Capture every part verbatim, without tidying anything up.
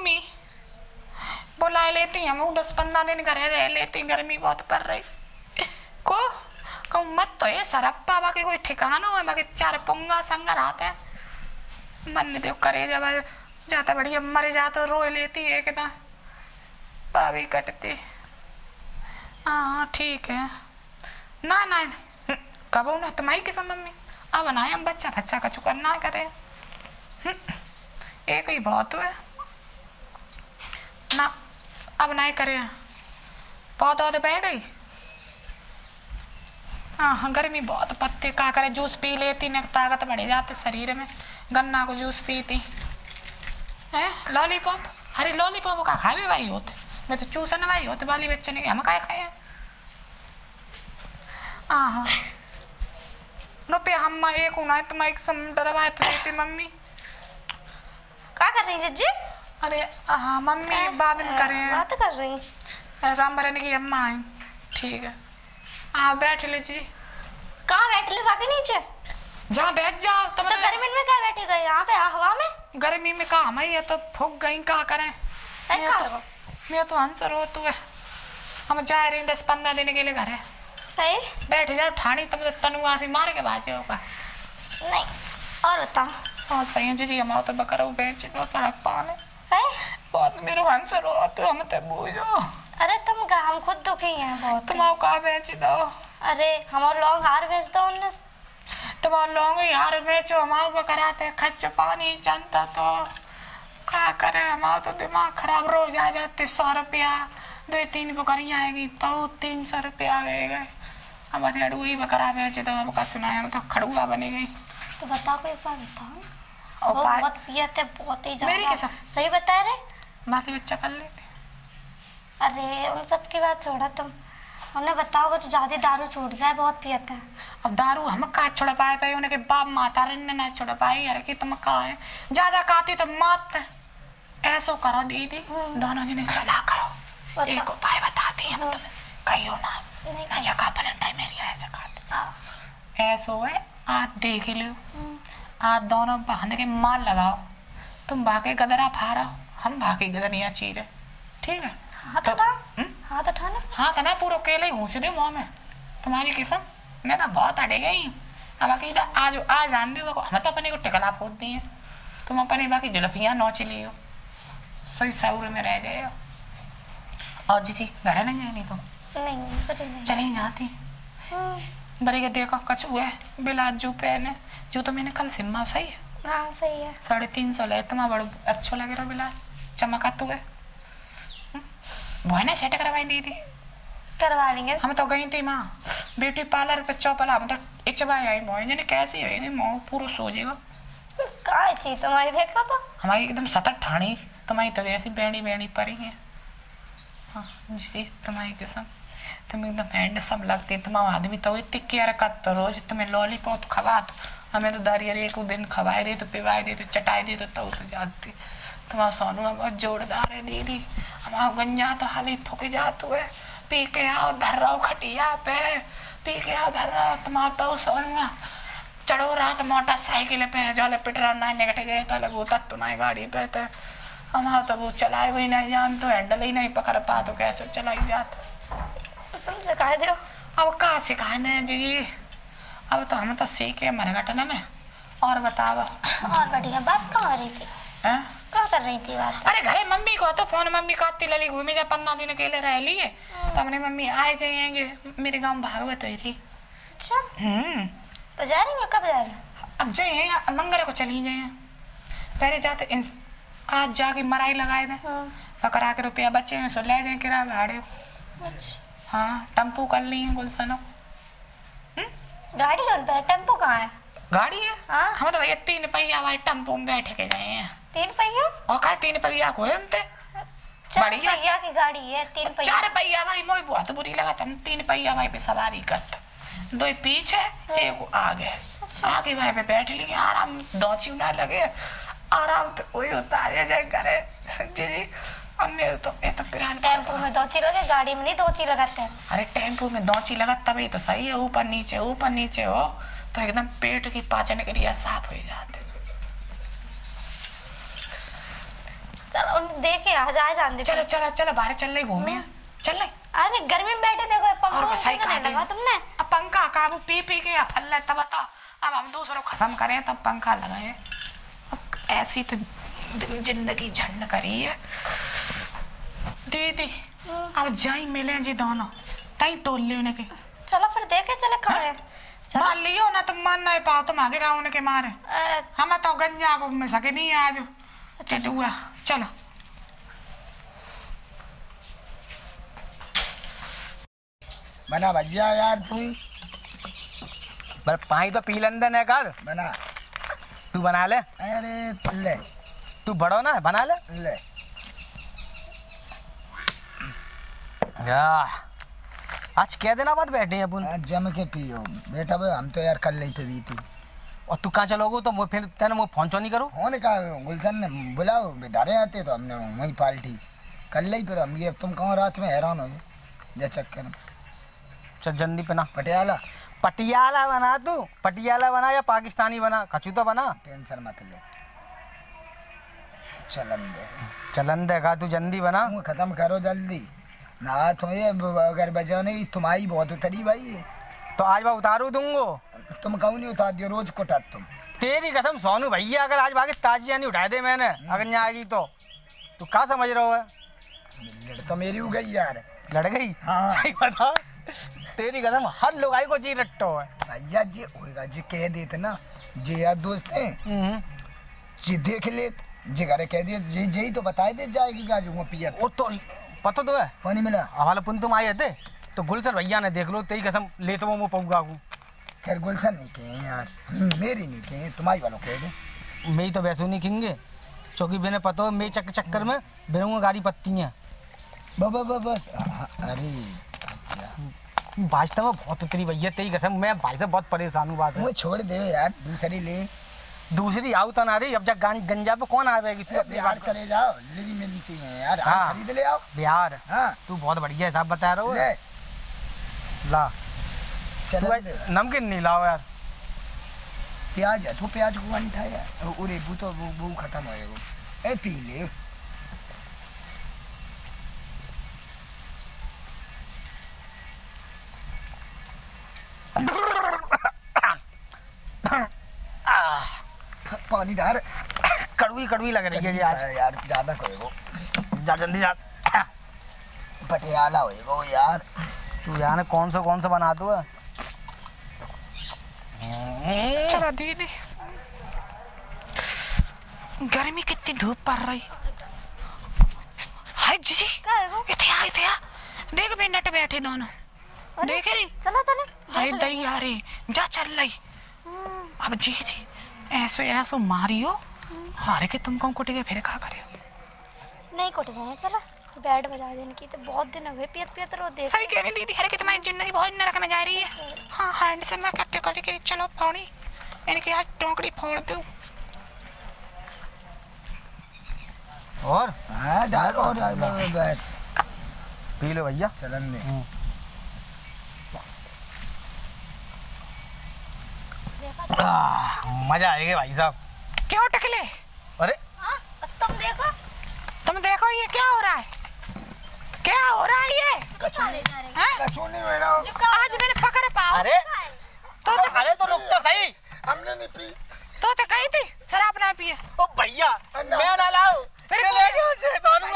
Mummy बुला लेती हम वो दस पंद्रह दिन घर रह लेती, गर्मी बहुत पड़ रही को कहूँ मत तो ये सरप्पा बाकी कोई ठिकाना है बाकी चार पंगा संग रात है मन देव करे जब जाता बढ़िया मरे जाते रो लेती है कितना पावी कटती। हाँ ठीक है ना ना कबू ना तुम्हारी किस्म मम्मी अब ना हम बच्चा बच्चा का चुकर ना करे एक ही बहुत है ना अब ना करे बहुत और बह गई। हाँ गर्मी बहुत पत्ते का करे जूस पी लेती न ताकत बढ़ जाती शरीर में, गन्ना को जूस पीती है लॉलीपॉप, अरे लॉलीपॉप का खाए भाई होते मैं तो चूसन भाई होते बाली बच्चे ने हम खाए खाए। हाँ रुपया हम एक उन्हें तुम्हारी डरवाए तो लेती मम्मी क्या कर रही जज्जी? अरे हाँ मम्मी बाबिन करें बात कर रही राम भरने की अम्मा आई। ठीक है हाँ बैठ लो जी। कहाँ बैठ लो? बाकी नीचे जहाँ बैठ जाओ। तो गर्मी में क्या बैठी गई यहाँ पे हवा में? गर्मी में कहा हम ये तो फूक गई क्या करें मैं तो आंसर हो तू है हम जा रही दस पंद्रह दिन के लिए घर है बैठ जाओ ठाणी तुम तो तनुआ से मार के बाजे होगा नहीं और बताओ। और सही जी हमारा तो बकरा बेच दो सड़क पाने बहुत मेरा आंसर हो तो हम तो बूझो। अरे तुम हम खुद दुखी हैं बहुत। तुम आओ कहाँ बेच दो? अरे हमारे लौंग हार बेच दो उन्हें। तुम आओ लौंग हार बेचो हमारे बकराते खर्च पानी जनता तो क्या करे हमारा तो दिमाग खराब रोज आ जाते सौ रुपया दो तीन बकरियाँ आएगी तो तीन सौ रुपया आ गए हमारे अड़ुई बकरा बेच दो आपका सुनाया तो खड़ुआ बनी गई। तो बताओ कोई बताओ बहुत पिया थे बहुत ही सही बता रहे बाकी बच्चा कर लेते। अरे उन सब की बात छोड़ा तुम उन्हें बताओगे तो ज्यादा दारू छूट जाए बहुत पियते हैं। अब दारू हम कहा छोड़ पाए भाई उनके बाप माता ने ना छोड़ पाई यार कि तुम कहा है ज्यादा खाती तो मत ऐसो करो दीदी दोनों जने सलाह करो एक उपाय बताती है हम तुम्हें कहियो ना ना जगह बनता मेरी ऐसा खाते ऐसो है आज देख लो आज दोनों बांध के मार लगाओ तुम भागे गदरा फारा हम भागे गदरिया चीरे ठीक है हाथ तो, हाथ उठाना हाथ ना पूरा केले घूस दे मुँह में तुम्हारी किस्म मैं तो बहुत अड़े गई बाकी आज आज जान दो हमें तो अपने को टिकला फूद दी है तुम अपने बाकी जुलफियाँ नोच लियो सही सऊर में रह गए और जी थी घर नहीं जानी तुम तो। नहीं चली जाती बड़ी देखो कछुआ है बिलास जू पहने जू तो मैंने कल सिम्मा सही है हाँ सही है साढ़े तीन सौ ले तुम्हारा बड़ा अच्छा लगे रहा बिलास चमका तू है वो है ना सेट करवाई दीदी करवा लेंगे हम तो गई थी माँ ब्यूटी पार्लर पे चौपला हम तो इचवाई आई मोह जाने कैसी आई थी मोह पूरा सोजेगा काय चीज तुम्हारी देखा तो हमारी एकदम सतत ठाणी तुम्हारी तो ऐसी बैणी बैणी परी है। हाँ जी तुम्हारी किस्म तुम एकदम हैंडसम लगती तुम्हारा आदमी तो इतनी केयर करत तो रोज तुम्हें लॉलीपॉप खवा दो हमें तो दरिया को दिन खवाए दे तो पिवाए दे तो चटाई दे तो तो जाती तुम्हारा सोनू बहुत जोरदार है दीदी हमारा गंजा तो हाली फुक जात हुए पी के आओ धर रहो खटिया पे पी के आओ धर रहो तुम्हारा तो सोनू चढ़ो रात मोटरसाइकिल पे जो पिटरा ना निकट गए तो लग होता तुम्हारी गाड़ी पे तो हमारा तो वो चलाए हुई नहीं जान तो हैंडल ही नहीं पकड़ पा तो कैसे चलाई जाता तो तुम सिखा दो अब कहाँ सिखाने जी अब तो हम तो सीखे मनगटना में। और बताओ और बढ़िया बात कहाँ रही थी क्या कर रही थी बात? अरे घरे मम्मी को तो फोन मम्मी काती लली घूमी जा पंद्रह दिन अकेले रह लिए तो हमने मम्मी आए जाएंगे मेरे गांव भागवत हुई थी। अच्छा हम्म तो जा रही है कब जा रही? अब जाए मंगल को चली जाए पहले जाते आज जाके मराई लगाए थे बकरा के रुपया बचे हैं सो ले जाए किराए भाड़े। हाँ टम्पू कर ली है गुलशन गाड़ी कौन पे टेम्पू कहाँ है गाड़ी है हाँ हम तो भैया तीन पहिया हमारे टेम्पू में बैठे के गए हैं तीन पहिया और कहा तीन पहिया को चार पहिया की गाड़ी है तीन पहिया चार पहिया भाई मुझे बहुत बुरी लगा था तीन पहिया भाई पे सवारी करते दो पीछे एक आगे आगे भाई पे बैठ लिए आराम दोची ना लगे आराम तो वही उतारे जाए करे जी मेरे तो ये तो टेम्पू में दोची लगे गाड़ी में नहीं दोची लगाते। अरे टेम्पू में दोची लगाता तभी तो सही है ऊपर नीचे ऊपर नीचे हो तो एकदम पेट की पाचन क्रिया साफ हो जाती। चलो उन देखे हजार चांदी। चलो चलो चलो बाहर चल रही घूमे चल रही। अरे गर्मी में बैठे देखो पंखा तुमने अब पंखा का वो पी पी के फल लेता बता। अब हम दूसरों खसम करें तब पंखा लगाए। अब ऐसी तो जिंदगी झंड करी है दीदी। अब जाई मिले जी दोनों तई टोल ली उनके। चलो फिर देखे चले खाए मान लियो ना तुम मान नहीं पाओ तुम आगे रहो उनके मारे। हम तो गंजा को में सके नहीं आज चटुआ। चलो बना भजिया यार तू पर पानी तो पी लंदन है काल बना तू बना ले। अरे ले तू बड़ो ना बना ले ले यार। आज क्या दिन बाद बैठे हैं अपन जम के पियो बेटा। भाई हम तो यार कल नहीं पे भी थी। और तू कहाँ चलोगे तो मैं फिर तेरे मैं फोन चो नहीं करूँ। फोन कहा गुलशन ने बुलाओ बेदारे आते तो हमने वहीं पाल्टी कल नहीं करो हम। ये तुम कहो रात में हैरान हो जाए चक्कर में। चल जल्दी बना पटियाला। पटियाला बना तू पटियाला बना या पाकिस्तानी बना कचू तो बना। टेंशन मत ले चलन दे चलन देगा तू जल्दी बना। खत्म करो जल्दी ना तुम्हें अगर बजाने तुम्हारी बहुत उतरी भाई तो आज मैं उतारू दूंगो। तुम कहूँ नहीं उतार दियो रोज को टाट तुम। तेरी कसम सोनू भैया अगर आज भागे ताजिया नहीं उठा दे मैंने अगर यहाँ आएगी तो तू क्या समझ रहा है। लड़ तो मेरी हो गई यार लड़ गई। हाँ सही बताओ तेरी कसम हर लुगाई को जी रट्टो है भैया जी होएगा जी कह देते ना जी यार दोस्त हैं जी देख लेते जी घर कह दिए जी जी तो बताए दे जाएगी गाजू वो पिया। और तो पता तो है पानी मिला हमारा पुन तुम आए थे तो गुलशन भैया ने देख लो तेरी कसम ले तो वो पाऊंगा। खैर गुलशन नहीं कहे यार मेरी नहीं कहे तुम्हारी वालों कह दे मेरी तो वैसे नहीं कहेंगे चौकी बिना पता हो मेरे चक्कर चक्कर में बिना गाड़ी पत्तियाँ बस। अरे भाजता में बहुत उतरी भैया तेरी कसम मैं भाई से बहुत परेशान हूँ। बात वो छोड़ दे यार दूसरी ले दूसरी आओ तो ना रही। अब जब गंजा पे कौन आएगी तू बिहार चले जाओ लिली मिलती है यार। हाँ खरीद ले आओ बिहार। हाँ तू बहुत बढ़िया हिसाब बता रहा हो ला चलो नमकीन नहीं लाओ यार प्याज है तू प्याज को अंठा यार। अरे वो तो वो खत्म होएगा ए पी ले। पानी डाल कड़वी कड़वी लग रही है जी आज यार ज्यादा होएगो जा जल्दी जा पटियाला होएगो यार। तू यार कौन सा कौन सा बना दो है। चला दीदी गर्मी कितनी धूप पड़ रही हाय जीजी इथे आ इथे आ देख मिनट बैठे दोनों देख रही चला तने हाय दही आ रही जा चल रही। अब जी जी ऐसो ऐसो मारियो हारे के तुम कौन कुटे के फिर खा करे नहीं कुटे जाए। चलो बैट बजा देने की तो बहुत दिन हो गए पियत पियत रो दे सही कह रही दीदी। हारे के तुम्हारी जिंदगी बहुत नरक में जा रही है। हाँ हैंड से मैं कट्टे कर के चलो फोड़ी इनकी आज टोकरी फोड़ दूं। और हां दाल और बस पी लो भैया चलन में। मजा आएगा भाई साहब क्यों टकले। अरे तुम देखो तुम देखो ये क्या हो रहा है क्या हो रहा है ये आज मैंने पकड़ पाओ। अरे तो अरे तो रुक तो सही हमने नहीं पी तो तो कही थी शराब ना पिए। ओ भैया मैं ना लाऊं फिर सोनू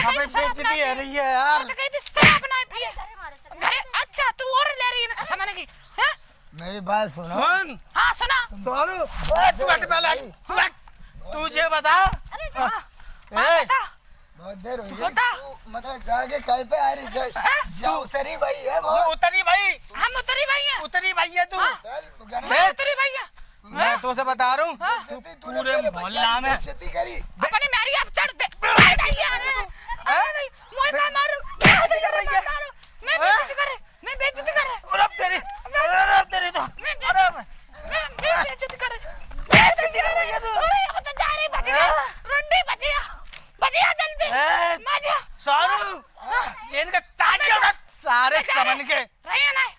अबे बेइज्जती है रही है यार। तो कहीं से अपना पिए अरे अच्छा तू और ले रही है ना कसम मैंने की। हां मेरी बात सुनो सुन। हां सुना सोनू तू बैठ पहले तू ये बता। अरे हां बता बहुत देर हो गई, मतलब जाके कहीं पे आ रही है। उतरी भाई है, उतरी भाई, हम उतरी भाई है, उतरी भाई है, तू उतरी भाई है। मैं तो से बता रहा हूँ पूरे मोहल्ला में करी अपने मेरी अब चढ़ दे सारे समन के रही है ना।